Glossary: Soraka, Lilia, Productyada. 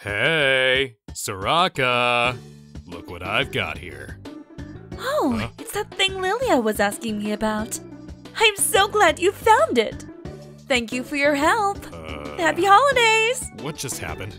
Hey, Soraka! Look what I've got here. Oh, It's that thing Lilia was asking me about. I'm so glad you found it. Thank you for your help. Happy holidays! What just happened?